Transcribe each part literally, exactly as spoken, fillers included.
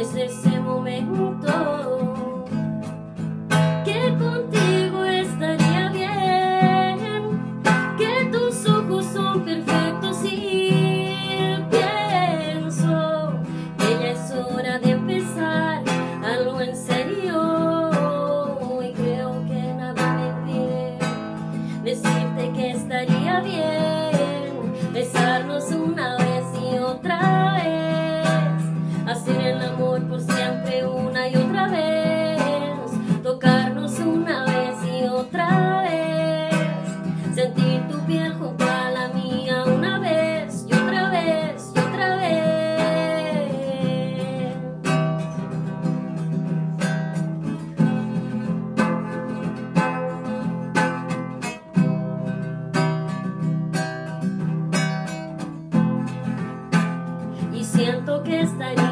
desde ese momento que contigo estaría bien, que tus ojos son perfectos y pienso que ya es hora de empezar algo en serio y creo que nada me impide decirte que estaría bien besarnos una vez y otra vez, hacer el amor por siempre una y otra vez, tocarnos una vez y otra vez, sentir tu piel junto a la mía una vez y otra vez y otra vez. Y siento que estaría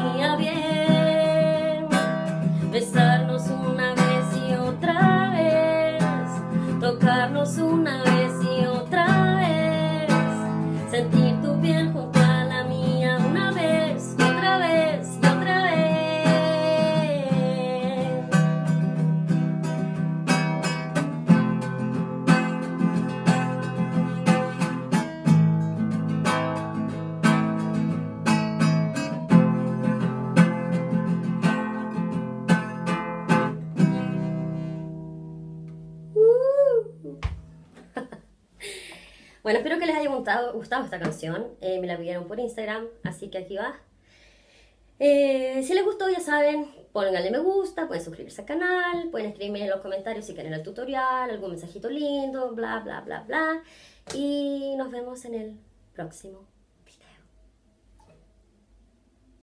besarnos una vez y otra vez, tocarnos una vez y otra vez, sentir tu piel junto a la mía una vez y otra vez y otra vez. Bueno, espero que les haya gustado, gustado esta canción, eh, me la pidieron por Instagram, así que aquí va. Eh, si les gustó, ya saben, pónganle me gusta, pueden suscribirse al canal, pueden escribirme en los comentarios si quieren el tutorial, algún mensajito lindo, bla, bla, bla, bla. Y nos vemos en el próximo